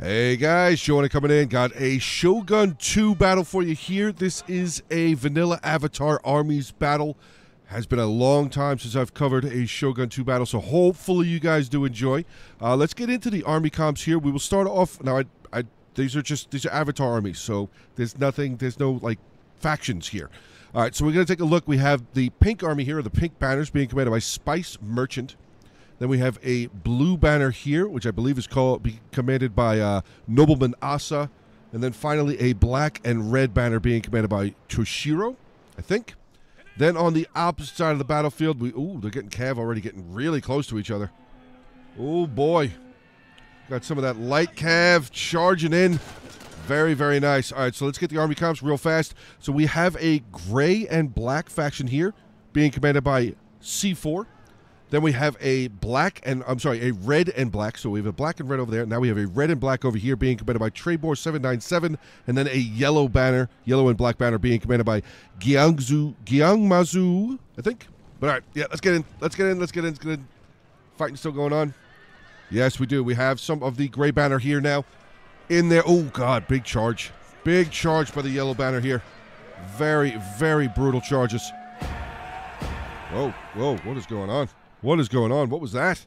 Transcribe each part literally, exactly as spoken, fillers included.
Hey guys, JoeOnit coming in. Got a Shogun two battle for you here. This is a vanilla Avatar Armies battle. Has been a long time since I've covered a Shogun two battle, so hopefully you guys do enjoy. Uh, let's get into the army comps here. We will start off now. I, I, these are just these are Avatar armies, so there's nothing, there's no like factions here. All right, so we're gonna take a look. We have the pink army here, or the pink banners, being commanded by Spice Merchant. Then we have a blue banner here, which I believe is called, be commanded by uh, Nobleman Asa. And then finally a black and red banner being commanded by Toshiro, I think. Then on the opposite side of the battlefield, we ooh, they're getting Cav already getting really close to each other. Oh, boy. Got some of that light Cav charging in. Very, very nice. All right, so let's get the army comps real fast. So we have a gray and black faction here being commanded by C four. Then we have a black and, I'm sorry, a red and black. So we have a black and red over there. Now we have a red and black over here being commanded by Traybor seven nine seven. And then a yellow banner, yellow and black banner being commanded by Gyeongzu, Gyeongmazu, I think. But all right, yeah, let's get in. Let's get in. Let's get in. Let's get in. Fighting still going on. Yes, we do. We have some of the gray banner here now in there. Oh, God, big charge. Big charge by the yellow banner here. Very, very brutal charges. Whoa, whoa, what is going on? What is going on? What was that?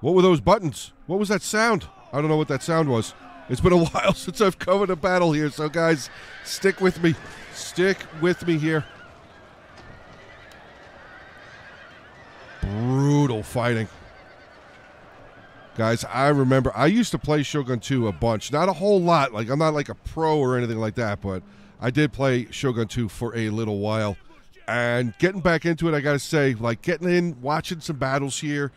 What were those buttons? What was that sound? I don't know what that sound was. It's been a while since I've covered a battle here, so guys, stick with me. Stick with me here. Brutal fighting. Guys, I remember, I used to play Shogun two a bunch. Not a whole lot. Like, I'm not like a pro or anything like that, but I did play Shogun two for a little while. And getting back into it, I gotta say, like getting in, watching some battles here,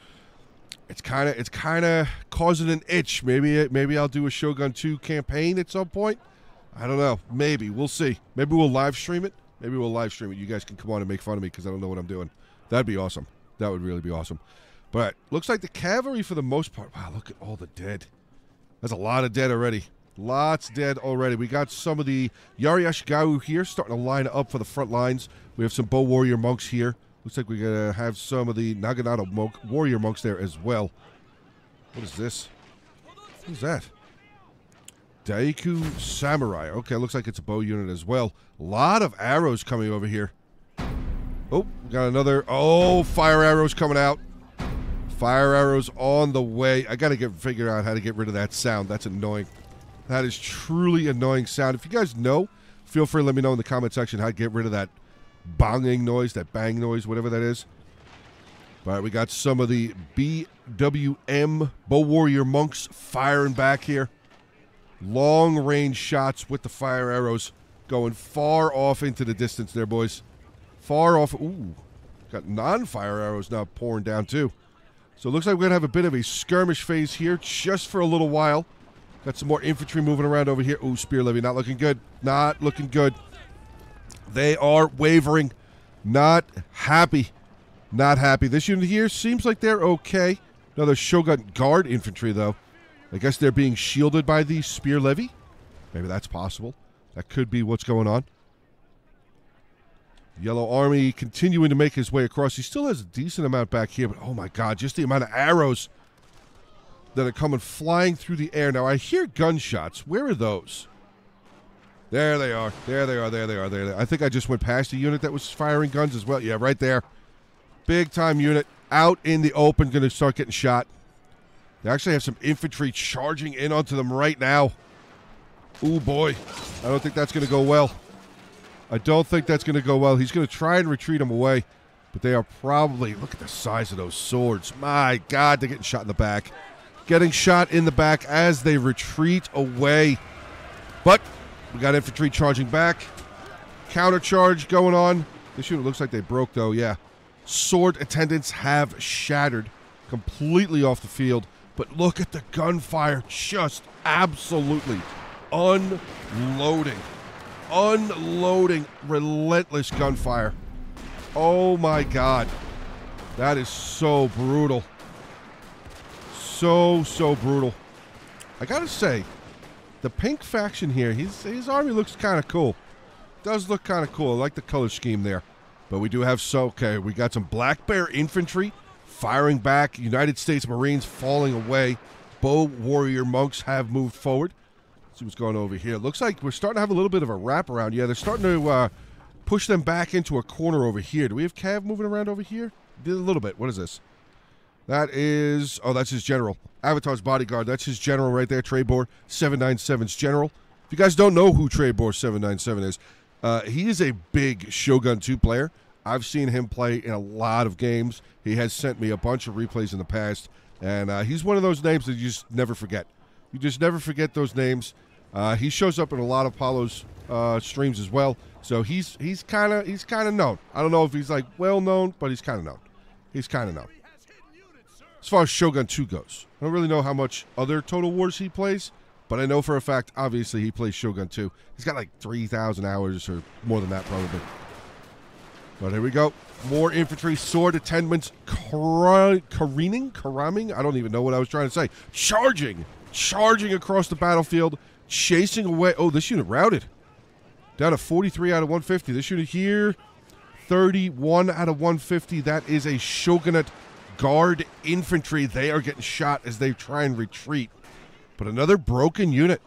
it's kind of, it's kind of causing an itch. Maybe, maybe I'll do a Shogun two campaign at some point. I don't know. Maybe we'll see. Maybe we'll live stream it. Maybe we'll live stream it. You guys can come on and make fun of me because I don't know what I'm doing. That'd be awesome. That would really be awesome. But looks like the cavalry for the most part. Wow, look at all the dead. That's a lot of dead already. Lots dead already. We got some of the Yari Ashigaru here starting to line up for the front lines. We have some Bow Warrior Monks here. Looks like we're going to have some of the Naginata Monk, Warrior Monks there as well. What is this? What is that? Daiku Samurai. Okay, looks like it's a bow unit as well. A lot of arrows coming over here. Oh, we got another. Oh, fire arrows coming out. Fire arrows on the way. I got to get figure out how to get rid of that sound. That's annoying. That is truly annoying sound. If you guys know, feel free to let me know in the comment section how to get rid of that banging noise, that bang noise, whatever that is. All right, we got some of the B W M, Bow Warrior Monks, firing back here. Long-range shots with the fire arrows going far off into the distance there, boys. Far off. Ooh, got non-fire arrows now pouring down, too. So it looks like we're going to have a bit of a skirmish phase here just for a little while. Got some more infantry moving around over here. Ooh, Spear Levy, not looking good. Not looking good. They are wavering. Not happy. Not happy. This unit here seems like they're okay. Another Shogun Guard infantry, though. I guess they're being shielded by the Spear Levy. Maybe that's possible. That could be what's going on. Yellow Army continuing to make his way across. He still has a decent amount back here, but oh my God, just the amount of arrows that are coming flying through the air. Now, I hear gunshots. Where are those? There they are. There they are. There they are. There they are. I think I just went past a unit that was firing guns as well. Yeah, right there. Big-time unit out in the open, going to start getting shot. They actually have some infantry charging in onto them right now. Oh, boy. I don't think that's going to go well. I don't think that's going to go well. He's going to try and retreat them away, but they are probably... Look at the size of those swords. My God, they're getting shot in the back. Getting shot in the back as they retreat away. But we got infantry charging back. Counter charge going on. This unit looks like they broke, though, yeah. Sword Attendants have shattered completely off the field. But look at the gunfire, just absolutely unloading. Unloading, relentless gunfire. Oh, my God. That is so brutal. So, so brutal. I gotta say, the pink faction here, his, his army looks kind of cool. Does look kind of cool. I like the color scheme there. But we do have, so, okay, we got some Black Bear infantry firing back. United States Marines falling away. Bow Warrior Monks have moved forward. Let's see what's going on over here. Looks like we're starting to have a little bit of a wraparound. Yeah, they're starting to uh, push them back into a corner over here. Do we have Cav moving around over here? Did a little bit. What is this? That is... Oh, that's his general. Avatar's bodyguard. That's his general right there. Traybor seven ninety-seven's general. If you guys don't know who Traybor seven ninety-seven is, uh, he is a big Shogun two player. I've seen him play in a lot of games. He has sent me a bunch of replays in the past, and uh, he's one of those names that you just never forget. You just never forget those names. Uh, he shows up in a lot of Paulo's uh, streams as well, so he's he's kind of he's kind of known. I don't know if he's like well known, but he's kind of known. He's kind of known. As far as Shogun two goes, I don't really know how much other Total Wars he plays, but I know for a fact, obviously, he plays Shogun two. He's got like three thousand hours or more than that probably. But here we go. More infantry, sword attendants, careening, karaming. I don't even know what I was trying to say. Charging. Charging across the battlefield. Chasing away. Oh, this unit routed. Down to forty-three out of one fifty. This unit here, thirty-one out of one fifty. That is a Shogunate Guard infantry. They are getting shot as they try and retreat. But another broken unit.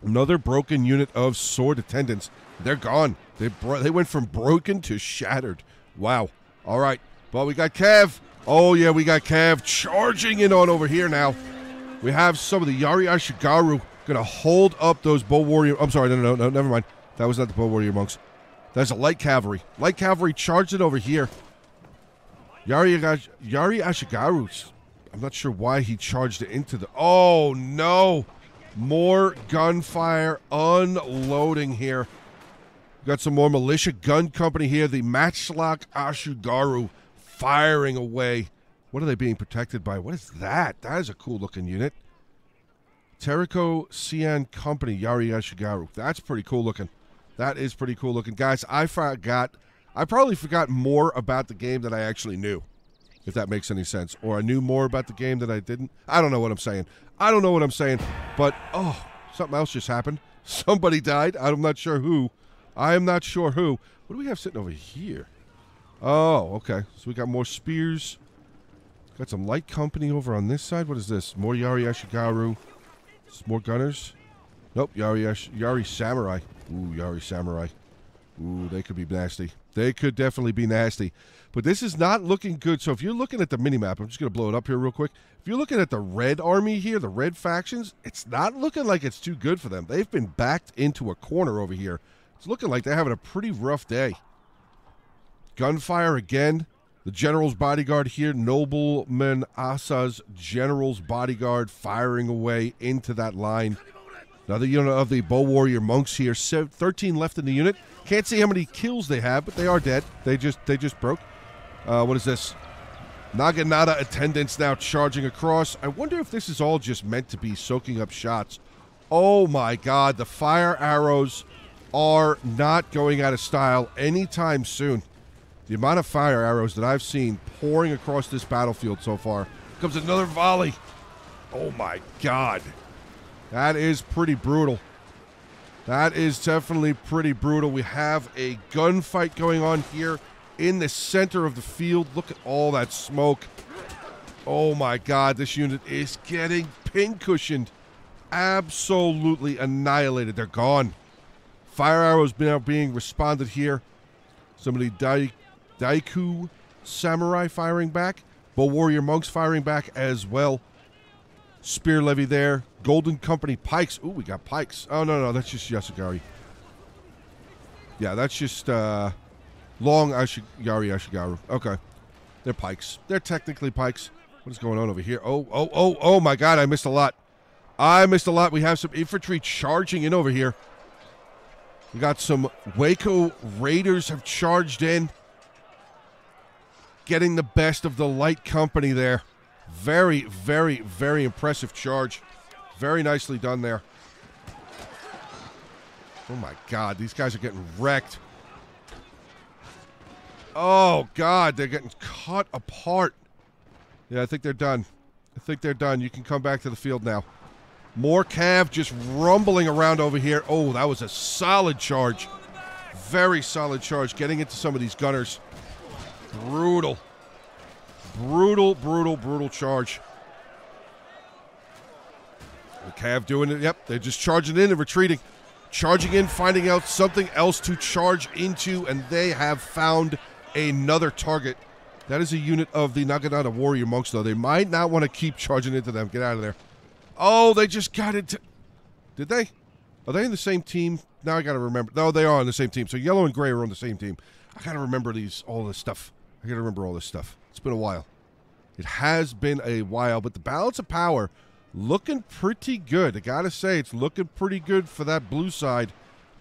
Another broken unit of sword attendants. They're gone. They bro they went from broken to shattered. Wow. All right. Well, we got Cav. Oh, yeah, we got Cav charging in on over here now. We have some of the Yari Ashigaru going to hold up those Bow Warrior... I'm sorry. No, no, no. Never mind. That was not the Bow Warrior Monks. That's a light cavalry. Light cavalry charged it over here. Yari, Ash Yari Ashigaru's... I'm not sure why he charged it into the... Oh, no. More gunfire unloading here. We've got some more militia gun company here. The Matchlock Ashigaru firing away. What are they being protected by? What is that? That is a cool-looking unit. Teriko C N Company, Yari Ashigaru. That's pretty cool-looking. That is pretty cool-looking. Guys, I forgot... I probably forgot more about the game than I actually knew. If that makes any sense. Or I knew more about the game than I didn't. I don't know what I'm saying. I don't know what I'm saying. But, oh, something else just happened. Somebody died. I'm not sure who. I am not sure who. What do we have sitting over here? Oh, okay. So we got more spears. Got some light company over on this side. What is this? More Yari Ashigaru. More gunners. Nope, Yari, Ash Yari Samurai. Ooh, Yari Samurai. Ooh, they could be nasty. They could definitely be nasty. But this is not looking good. So if you're looking at the minimap, I'm just going to blow it up here real quick. If you're looking at the red army here, the red factions, it's not looking like it's too good for them. They've been backed into a corner over here. It's looking like they're having a pretty rough day. Gunfire again. The general's bodyguard here, Nobleman Asa's general's bodyguard firing away into that line. Another unit of the Bow Warrior Monks here. thirteen left in the unit. Can't see how many kills they have, but they are dead. They just they just broke. Uh, what is this? Naginata Attendants now charging across. I wonder if this is all just meant to be soaking up shots. Oh, my God. The fire arrows are not going out of style anytime soon. The amount of fire arrows that I've seen pouring across this battlefield so far. Comes another volley. Oh, my God. That is pretty brutal. That is definitely pretty brutal. We have a gunfight going on here in the center of the field. Look at all that smoke. Oh my God, this unit is getting pincushioned. Absolutely annihilated. They're gone. Fire arrows now being responded here. Somebody Dai Daiku Samurai firing back. Bow Warrior Monks firing back as well. Spear Levy there. Golden Company Pikes. Ooh, we got Pikes. Oh, no, no, that's just Yasugari. Yeah, that's just uh, Long Ashi Yari Ashigaru. Okay. They're Pikes. They're technically Pikes. What is going on over here? Oh, oh, oh, oh, my God, I missed a lot. I missed a lot. We have some infantry charging in over here. We got some Waco Raiders have charged in. Getting the best of the light company there. Very, very, very impressive charge. Very nicely done there. Oh, my God. These guys are getting wrecked. Oh, God. They're getting cut apart. Yeah, I think they're done. I think they're done. You can come back to the field now. More Cav just rumbling around over here. Oh, that was a solid charge. Very solid charge. Getting into some of these gunners. Brutal. Brutal, brutal, brutal charge. The Cav doing it. Yep, they're just charging in and retreating. Charging in, finding out something else to charge into, and they have found another target. That is a unit of the Naginata Warrior Monks, though. They might not want to keep charging into them. Get out of there. Oh, they just got into... Did they? Are they in the same team? Now I got to remember. No, they are on the same team. So yellow and gray are on the same team. I got to remember these, all this stuff. I got to remember all this stuff. It's been a while. It has been a while, but the balance of power looking pretty good. I got to say, it's looking pretty good for that blue side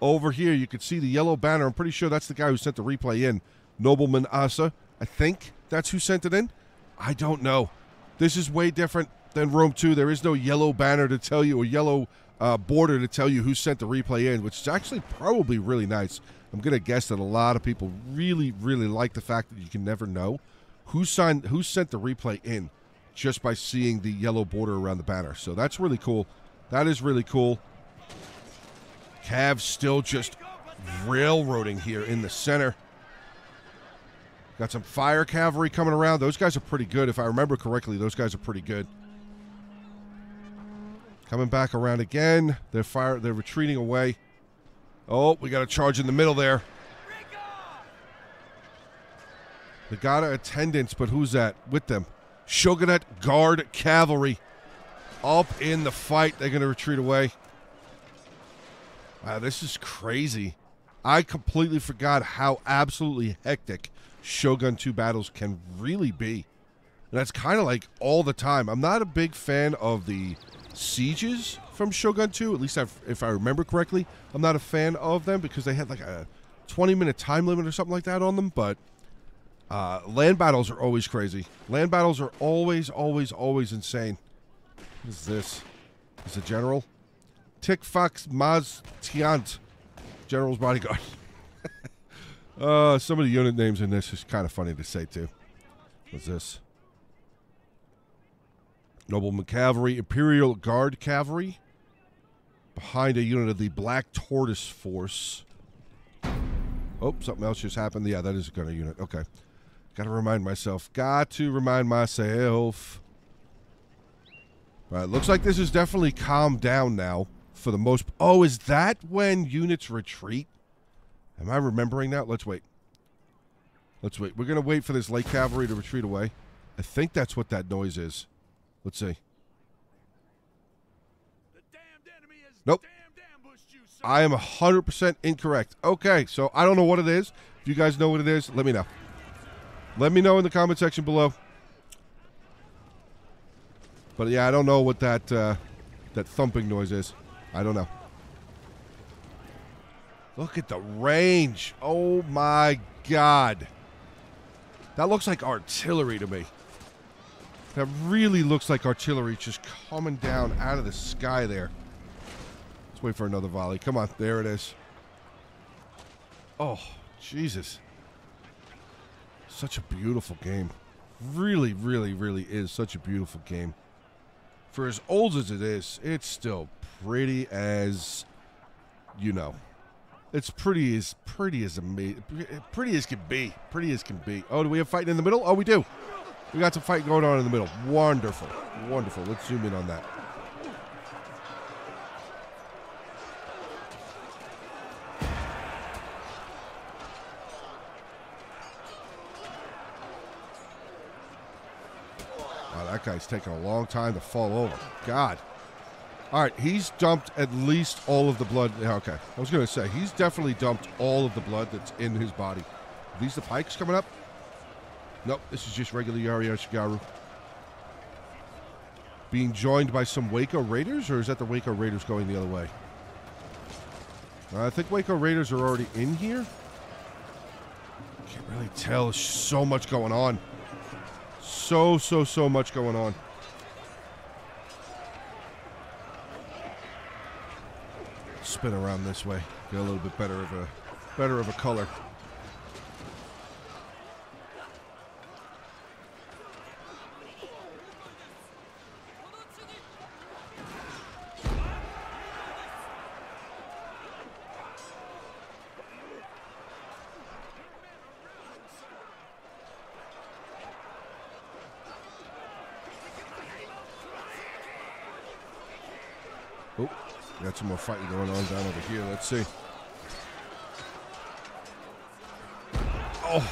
over here. You can see the yellow banner. I'm pretty sure that's the guy who sent the replay in. Nobleman Asa. I think that's who sent it in. I don't know. This is way different than Rome two. There is no yellow banner to tell you, or yellow uh, border to tell you who sent the replay in, which is actually probably really nice. I'm going to guess that a lot of people really, really like the fact that you can never know who signed, who sent the replay in just by seeing the yellow border around the banner. So that's really cool. That is really cool. Cavs still just railroading here in the center. Got some fire cavalry coming around. Those guys are pretty good. If I remember correctly, those guys are pretty good. Coming back around again. They're fire. They're retreating away. Oh, we got a charge in the middle there. Naginata Attendants, but who's that with them? Shogun Guard Cavalry up in the fight. They're going to retreat away. Wow, this is crazy. I completely forgot how absolutely hectic Shogun two battles can really be. And that's kind of like all the time. I'm not a big fan of the sieges from Shogun two, at least I've, if I remember correctly. I'm not a fan of them because they had like a twenty minute time limit or something like that on them, but uh, land battles are always crazy. Land battles are always, always, always insane. What is this? Is a general? Tick fox Maz Tiant, General's bodyguard. Uh, some of the unit names in this is kind of funny to say, too. What's this? Nobleman Cavalry, Imperial Guard Cavalry. Behind a unit of the Black Tortoise Force. Oh, something else just happened. Yeah, that is a gunner unit. Okay. Got to remind myself. Got to remind myself. All right, looks like this is definitely calmed down now for the most... Oh, is that when units retreat? Am I remembering that? Let's wait. Let's wait. We're going to wait for this light cavalry to retreat away. I think that's what that noise is. Let's see. The damned enemy is nope. Damned you, I am one hundred percent incorrect. Okay, so I don't know what it is. If you guys know what it is, let me know. Let me know in the comment section below. But yeah, I don't know what that, uh, that thumping noise is. I don't know. Look at the range. Oh, my God. That looks like artillery to me. That really looks like artillery just coming down out of the sky there. Let's wait for another volley. Come on. There it is. Oh, Jesus. Such a beautiful game. Really, really, really is such a beautiful game. For as old as it is, it's still pretty as, you know. It's pretty as pretty as amazing, pretty as can be, pretty as can be. Oh, do we have fighting in the middle? Oh, we do. We got some fight going on in the middle. Wonderful, wonderful. Let's zoom in on that. Wow, that guy's taking a long time to fall over. God. All right, he's dumped at least all of the blood. Okay, I was going to say, he's definitely dumped all of the blood that's in his body. Are these the pikes coming up? Nope, this is just regular Yari Ashigaru. Being joined by some Waco Raiders, or is that the Waco Raiders going the other way? Uh, I think Waco Raiders are already in here. Can't really tell. There's so much going on. So, so, so much going on. Spin around this way, get a little bit better of a better of a color. Oh, we got some more fighting going on down over here. Let's see. Oh.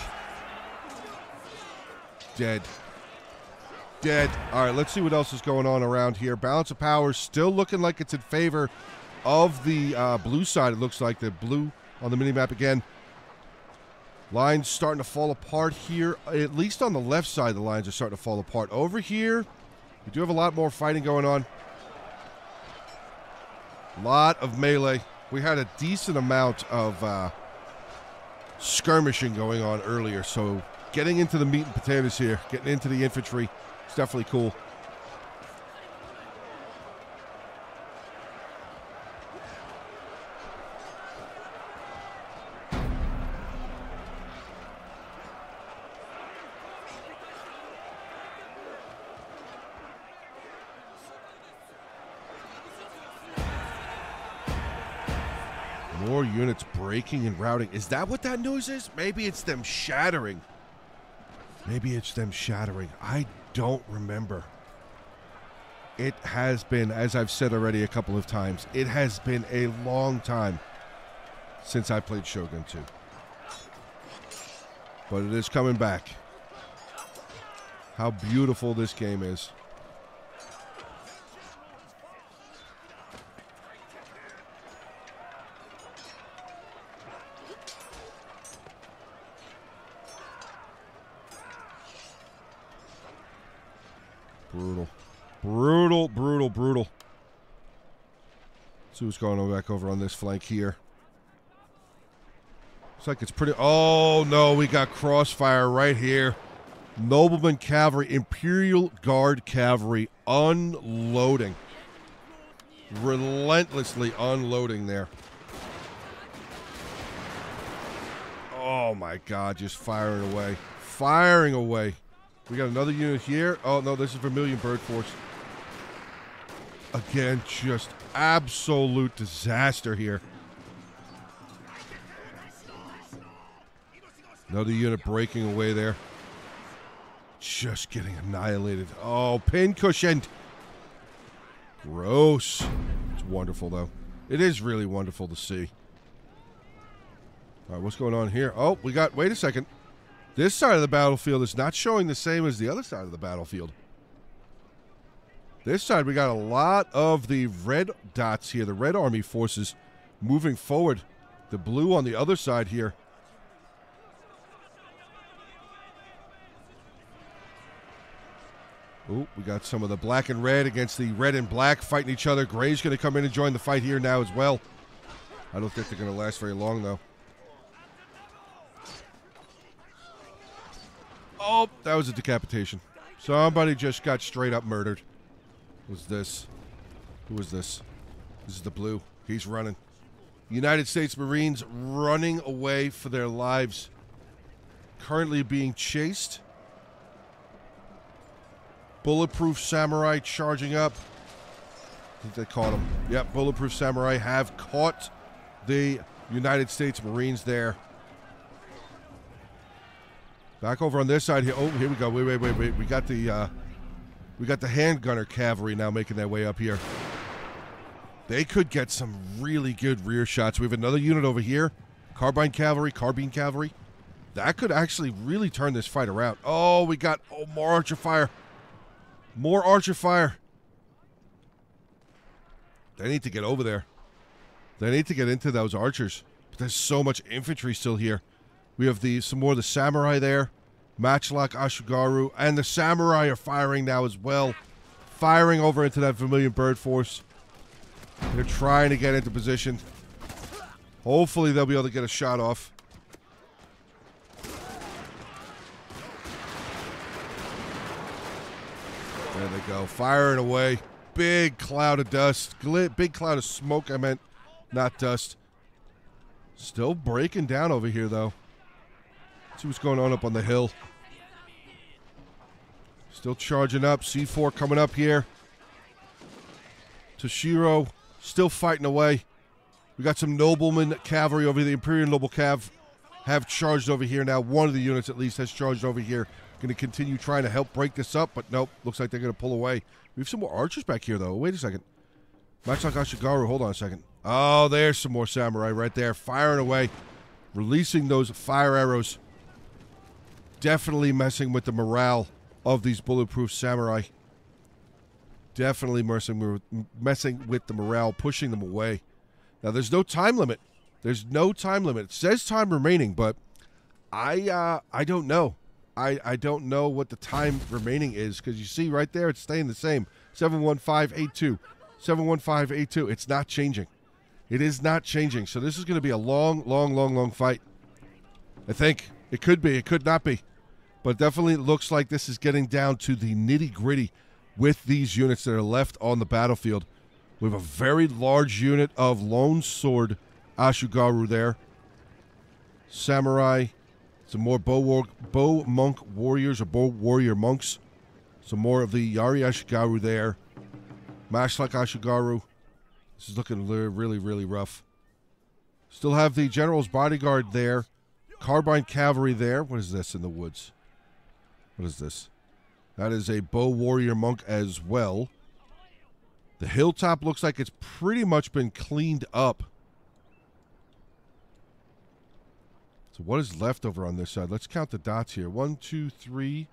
Dead. Dead. All right, let's see what else is going on around here. Balance of power still looking like it's in favor of the uh, blue side. It looks like the blue on the minimap again. Lines starting to fall apart here. At least on the left side, the lines are starting to fall apart. Over here, we do have a lot more fighting going on. A lot of melee. We had a decent amount of uh, skirmishing going on earlier, so getting into the meat and potatoes here, getting into the infantry, it's definitely cool. More units breaking and routing. Is that what that noise is? Maybe it's them shattering. Maybe it's them shattering. I don't remember. It has been, as I've said already a couple of times, it has been a long time since I played Shogun two. But it is coming back. How beautiful this game is. Brutal. Brutal, brutal, brutal. Let's see what's going on back over on this flank here. Looks like it's pretty... Oh, no, we got crossfire right here. Nobleman Cavalry, Imperial Guard Cavalry unloading. Relentlessly unloading there. Oh, my God, just firing away. Firing away. We got another unit here. Oh, no, this is Vermilion Bird Force. Again, just absolute disaster here. Another unit breaking away there. Just getting annihilated. Oh, pincushion. Gross. It's wonderful, though. It is really wonderful to see. All right, what's going on here? Oh, we got... Wait a second. This side of the battlefield is not showing the same as the other side of the battlefield. This side, we got a lot of the red dots here, the red army forces moving forward. The blue on the other side here. Ooh, we got some of the black and red against the red and black fighting each other. Gray's going to come in and join the fight here now as well. I don't think they're going to last very long, though. Oh, that was a decapitation. Somebody just got straight up murdered. Who's this? Who is this? This is the blue. He's running. United States Marines running away for their lives. Currently being chased. Bulletproof Samurai charging up. I think they caught him. Yep, Bulletproof Samurai have caught the United States Marines there. Back over on this side here. Oh, here we go. Wait, wait, wait, wait. We got the uh, we got the handgunner cavalry now making their way up here. They could get some really good rear shots. We have another unit over here, Carbine Cavalry, Carbine Cavalry. That could actually really turn this fight around. Oh, we got oh more archer fire, more archer fire. They need to get over there. They need to get into those archers. But there's so much infantry still here. We have the some more of the samurai there. Matchlock Ashigaru. And the samurai are firing now as well. Firing over into that Vermilion Bird Force. They're trying to get into position. Hopefully they'll be able to get a shot off. There they go. Firing away. Big cloud of dust. Gl- big cloud of smoke, I meant. Not dust. Still breaking down over here, though. See what's going on up on the hill. Still charging up. C four coming up here. Toshiro still fighting away. We got some Nobleman Cavalry over here. The Imperial Noble Cav have charged over here now. One of the units at least has charged over here. Going to continue trying to help break this up, but nope. Looks like they're going to pull away. We have some more archers back here, though. Wait a second. Matchlock Ashigaru, hold on a second. Oh, there's some more samurai right there, firing away, releasing those fire arrows. Definitely messing with the morale of these bulletproof samurai. Definitely messing messing with the morale, pushing them away. Now, there's no time limit. There's no time limit. It says time remaining, but I uh, I don't know. I, I don't know what the time remaining is, because you see right there, it's staying the same. seven one five eight two. seven one five eight two. It's not changing. It is not changing. So this is going to be a long, long, long, long fight. I think. It could be. It could not be. But definitely it looks like this is getting down to the nitty-gritty with these units that are left on the battlefield. We have a very large unit of Lone Sword Ashigaru there. Samurai. Some more Bow, war bow Monk Warriors or Bow Warrior Monks. Some more of the Yari Ashigaru there. Matchlock Ashigaru. This is looking really, really rough. Still have the General's Bodyguard there. Carbine Cavalry there. What is this in the woods? What is this? That is a Bow Warrior Monk as well. The hilltop looks like it's pretty much been cleaned up. So what is left over on this side? Let's count the dots here. One, two, three,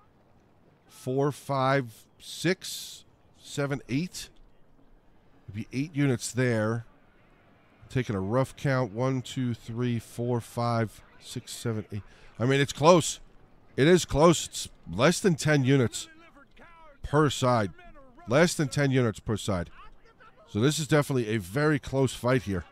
four, five, six, seven, eight. It'd be eight units there. Taking a rough count. One, two, three, four, five, six, seven, eight. I mean, it's close. It is close. It's less than ten units per side. Less than ten units per side. So this is definitely a very close fight here.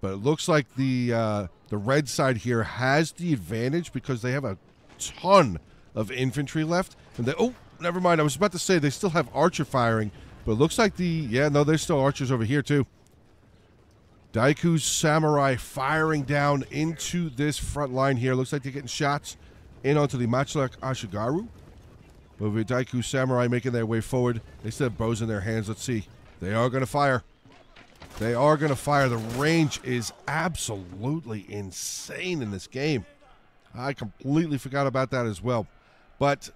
But it looks like the uh, the red side here has the advantage because they have a ton of infantry left. And they oh, never mind. I was about to say they still have archer firing, but it looks like the yeah no, there's still archers over here too. Daiku Samurai firing down into this front line here. Looks like they're getting shots in onto the Matchlock Ashigaru. Over Daiku Samurai making their way forward. They still have bows in their hands. Let's see. They are going to fire. They are going to fire. The range is absolutely insane in this game. I completely forgot about that as well. But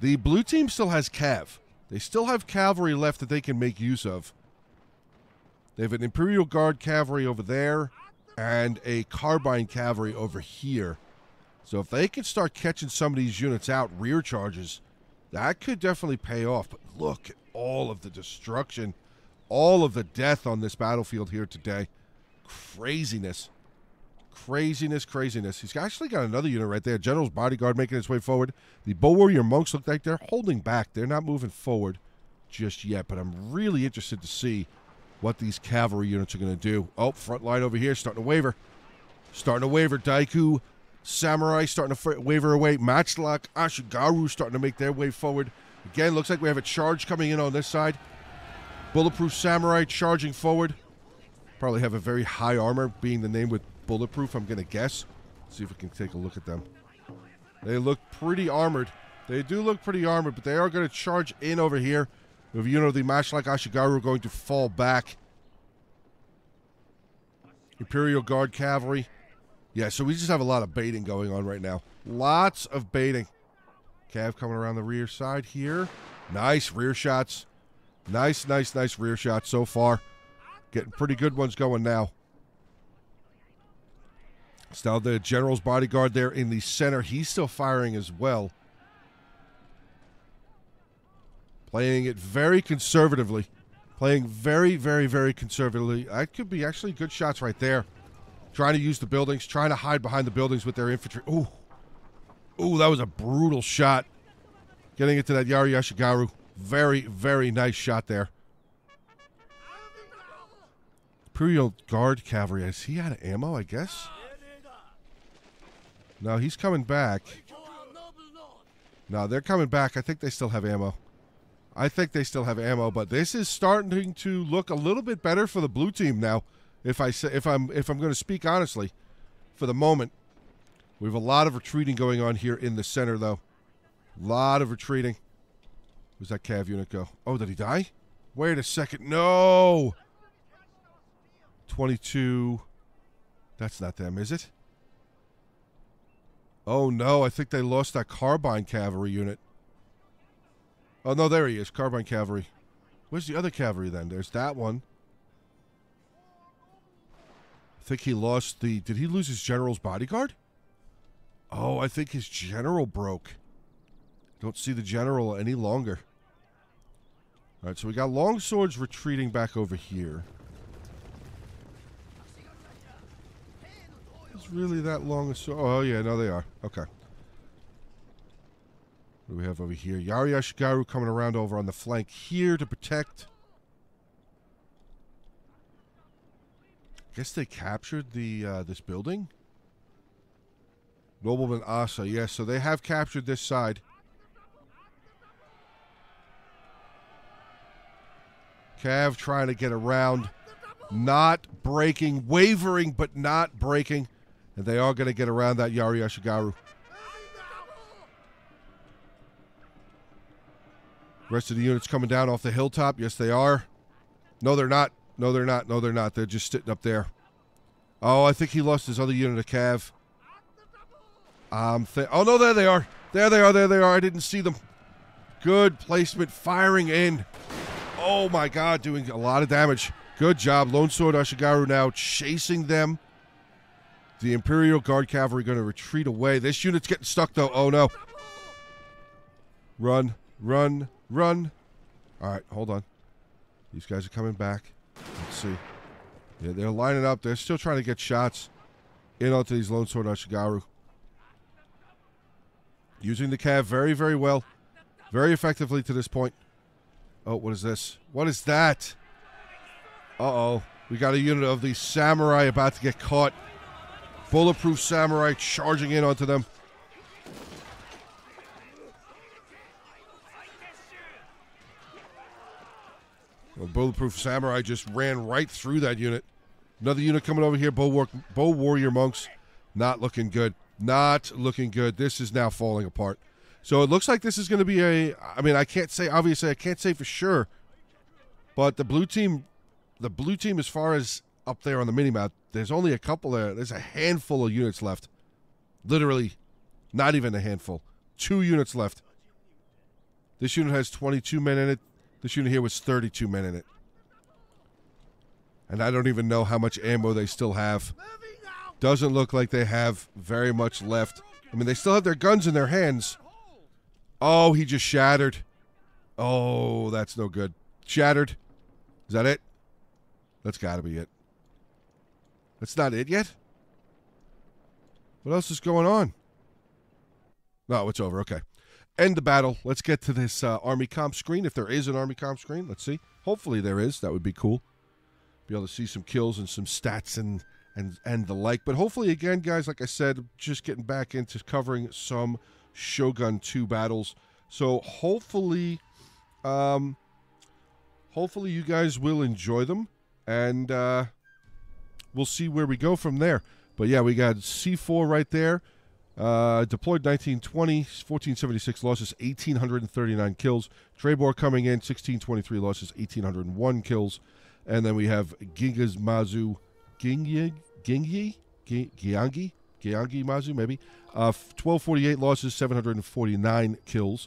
the blue team still has cav. They still have cavalry left that they can make use of. They have an Imperial Guard Cavalry over there and a Carbine Cavalry over here. So if they can start catching some of these units out, rear charges, that could definitely pay off. But look at all of the destruction, all of the death on this battlefield here today. Craziness. Craziness, craziness. He's actually got another unit right there. General's Bodyguard making his way forward. The Bow Warrior Monks look like they're holding back. They're not moving forward just yet, but I'm really interested to see what these cavalry units are going to do. Oh, front line over here, starting to waver. Starting to waver. Daiku Samurai starting to waver away. Matchlock Ashigaru starting to make their way forward. Again, looks like we have a charge coming in on this side. Bulletproof Samurai charging forward. Probably have a very high armor, being the name with Bulletproof, I'm going to guess. Let's see if we can take a look at them. They look pretty armored. They do look pretty armored, but they are going to charge in over here. If you know the Matchlock Ashigaru going to fall back. Imperial Guard Cavalry. Yeah, so we just have a lot of baiting going on right now. Lots of baiting. Cav coming around the rear side here. Nice rear shots. Nice, nice, nice rear shots so far. Getting pretty good ones going now. It's now the General's Bodyguard there in the center. He's still firing as well. Playing it very conservatively. Playing very, very, very conservatively. That could be actually good shots right there. Trying to use the buildings. Trying to hide behind the buildings with their infantry. Ooh. Ooh, that was a brutal shot. Getting into that Yari Ashigaru. Very, very nice shot there. Imperial Guard Cavalry. Is he out of ammo, I guess? No, he's coming back. No, they're coming back. I think they still have ammo. I think they still have ammo, but this is starting to look a little bit better for the blue team now. If I say, if I'm if I'm going to speak honestly, for the moment, we have a lot of retreating going on here in the center, though. A lot of retreating. Where's that cav unit go? Oh, did he die? Wait a second! No. twenty-two. That's not them, is it? Oh no! I think they lost that Carbine Cavalry unit. Oh, no, there he is. Carbine Cavalry. Where's the other cavalry then? There's that one. I think he lost the... Did he lose his general's bodyguard? Oh, I think his general broke. Don't see the general any longer. All right, so we got longswords retreating back over here. It's really that long a sword. Oh, yeah, no, they are. Okay. What do we have over here? Yari Ashigaru coming around over on the flank here to protect. I guess they captured the uh, this building. Nobleman Asa, yes, so they have captured this side. Cav trying to get around. Not breaking. Wavering, but not breaking. And they are going to get around that Yari Ashigaru. Rest of the units coming down off the hilltop. Yes, they are. No, they're not. No, they're not. No, they're not. They're just sitting up there. Oh, I think he lost his other unit of Cav. Um, oh, no, there they are. There they are. There they are. I didn't see them. Good placement. Firing in. Oh, my God. Doing a lot of damage. Good job. Lone Sword Ashigaru now chasing them. The Imperial Guard Cavalry going to retreat away. This unit's getting stuck, though. Oh, no. Run. Run. Run. All right, hold on. These guys are coming back. Let's see. Yeah, they're lining up. They're still trying to get shots in onto these Lone Sword Ashigaru. Using the cav very, very well. Very effectively to this point. Oh, what is this? What is that? Uh-oh. We got a unit of the Samurai about to get caught. Bulletproof Samurai charging in onto them. Well, Bulletproof Samurai just ran right through that unit. Another unit coming over here. Bow, War Bow Warrior Monks. Not looking good. Not looking good. This is now falling apart. So it looks like this is going to be a... I mean, I can't say... Obviously, I can't say for sure. But the blue team... The blue team, as far as up there on the minimap, there's only a couple there. There's a handful of units left. Literally, not even a handful. Two units left. This unit has twenty-two men in it. This unit here was thirty-two men in it. And I don't even know how much ammo they still have. Doesn't look like they have very much left. I mean, they still have their guns in their hands. Oh, he just shattered. Oh, that's no good. Shattered. Is that it? That's got to be it. That's not it yet? What else is going on? No, it's over. Okay. End the battle. Let's get to this uh, army comp screen. If there is an army comp screen, let's see. Hopefully there is. That would be cool. Be able to see some kills and some stats and, and, and the like. But hopefully, again, guys, like I said, just getting back into covering some Shogun two battles. So hopefully, um, hopefully you guys will enjoy them. And uh, we'll see where we go from there. But yeah, we got C four right there. Uh, deployed nineteen twenty, fourteen seventy-six losses, eighteen thirty-nine kills. Traybor coming in, sixteen twenty-three losses, eighteen oh one kills. And then we have Gyeongmazu, Gyeongyi, Gyeongyi, Gyeonggi, Gyeonggi Mazu maybe. Uh, twelve forty-eight losses, seven hundred forty-nine kills.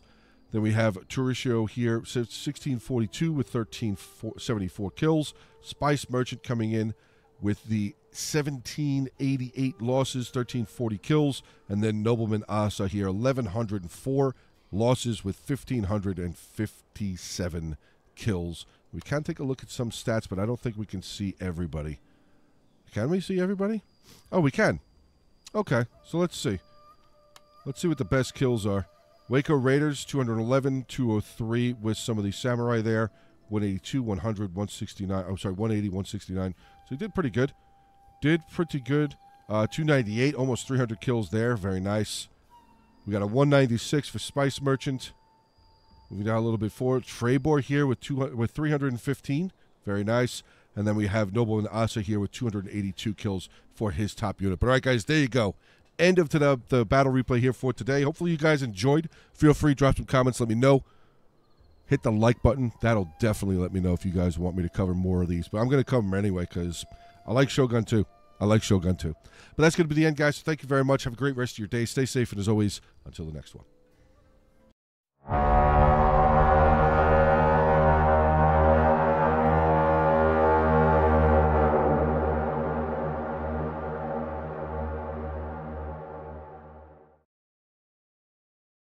Then we have Toshiro here, sixteen forty-two with thirteen seventy-four kills. Spice Merchant coming in with the seventeen eighty-eight losses, thirteen forty kills. And then Nobleman Asa here, eleven oh four losses with fifteen fifty-seven kills. We can take a look at some stats, but I don't think we can see everybody. Can we see everybody? Oh, we can. Okay, so let's see. Let's see what the best kills are. Waco Raiders, two eleven, two oh three with some of the Samurai there. one eighty-two, one hundred, one sixty-nine. I'm sorry, one eighty, one sixty-nine. So he did pretty good. Did pretty good. Uh, two ninety-eight, almost three hundred kills there. Very nice. We got a one ninety-six for Spice Merchant. Moving down a little bit forward. Traybor here with two, with three hundred fifteen. Very nice. And then we have Nobleman Asa here with two hundred eighty-two kills for his top unit. But all right, guys, there you go. End of to the, the battle replay here for today. Hopefully you guys enjoyed. Feel free, drop some comments, let me know. Hit the like button. That'll definitely let me know if you guys want me to cover more of these. But I'm going to cover them anyway because I like Shogun two. I like Shogun two. But that's going to be the end, guys. So thank you very much. Have a great rest of your day. Stay safe, and as always, until the next one.